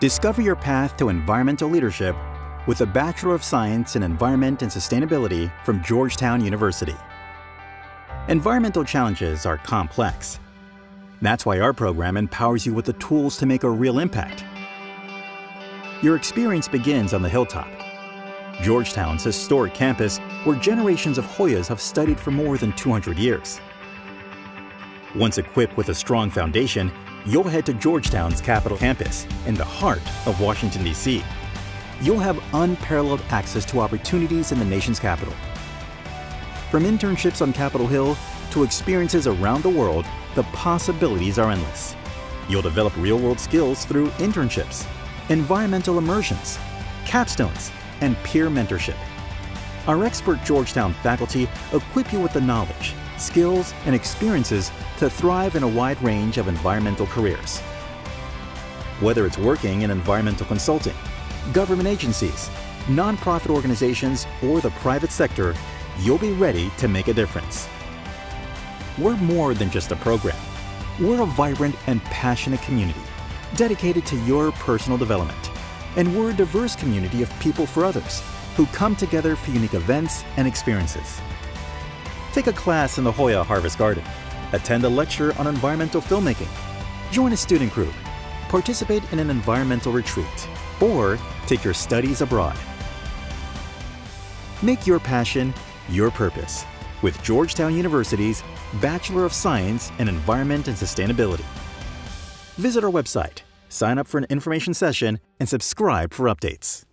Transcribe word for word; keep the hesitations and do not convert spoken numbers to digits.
Discover your path to environmental leadership with a Bachelor of Science in Environment and Sustainability from Georgetown University. Environmental challenges are complex. That's why our program empowers you with the tools to make a real impact. Your experience begins on the hilltop, Georgetown's historic campus where generations of Hoyas have studied for more than two hundred years. Once equipped with a strong foundation, you'll head to Georgetown's Capitol Campus in the heart of Washington, D C You'll have unparalleled access to opportunities in the nation's capital. From internships on Capitol Hill to experiences around the world, the possibilities are endless. You'll develop real-world skills through internships, environmental immersions, capstones, and peer mentorship. Our expert Georgetown faculty equip you with the knowledge, skills, and experiences to thrive in a wide range of environmental careers. Whether it's working in environmental consulting, government agencies, nonprofit organizations, or the private sector, you'll be ready to make a difference. We're more than just a program. We're a vibrant and passionate community dedicated to your personal development. And we're a diverse community of people for others who come together for unique events and experiences. Take a class in the Hoya Harvest Garden, attend a lecture on environmental filmmaking, join a student group, participate in an environmental retreat, or take your studies abroad. Make your passion your purpose with Georgetown University's Bachelor of Science in Environment and Sustainability. Visit our website, sign up for an information session, and subscribe for updates.